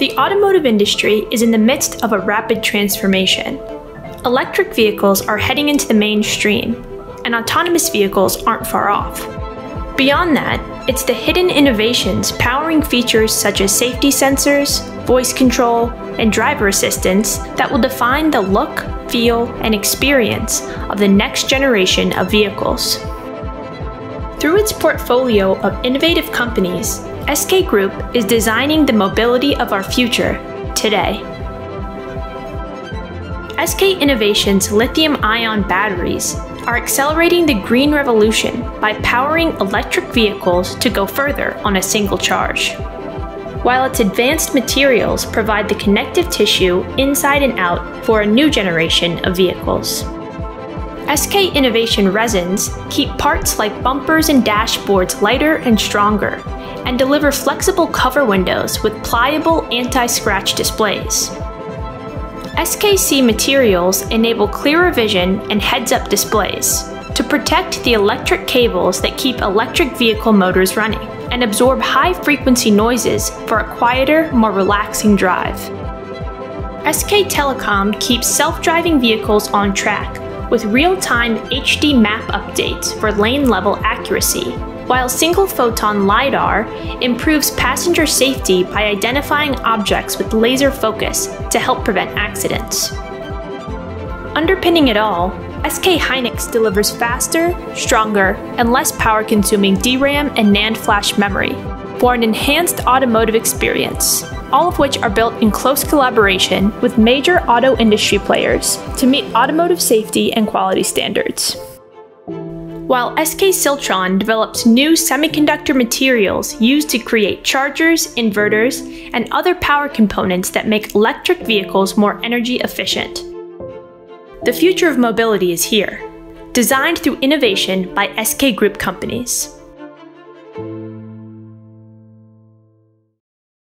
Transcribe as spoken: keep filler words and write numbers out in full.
The automotive industry is in the midst of a rapid transformation. Electric vehicles are heading into the mainstream, and autonomous vehicles aren't far off. Beyond that, it's the hidden innovations powering features such as safety sensors, voice control, and driver assistance that will define the look, feel, and experience of the next generation of vehicles. Through its portfolio of innovative companies, S K Group is designing the mobility of our future today. S K Innovation's lithium-ion batteries are accelerating the green revolution by powering electric vehicles to go further on a single charge. While its advanced materials provide the connective tissue inside and out for a new generation of vehicles. S K Innovation resins keep parts like bumpers and dashboards lighter and stronger, and deliver flexible cover windows with pliable anti-scratch displays. S K C materials enable clearer vision and heads-up displays to protect the electric cables that keep electric vehicle motors running and absorb high-frequency noises for a quieter, more relaxing drive. S K Telecom keeps self-driving vehicles on track with real-time H D map updates for lane-level accuracy, while single-photon LiDAR improves passenger safety by identifying objects with laser focus to help prevent accidents. Underpinning it all, S K Hynix delivers faster, stronger, and less power-consuming D RAM and NAND flash memory for an enhanced automotive experience, all of which are built in close collaboration with major auto industry players to meet automotive safety and quality standards. While S K Siltron develops new semiconductor materials used to create chargers, inverters, and other power components that make electric vehicles more energy efficient. The future of mobility is here, designed through innovation by S K Group companies.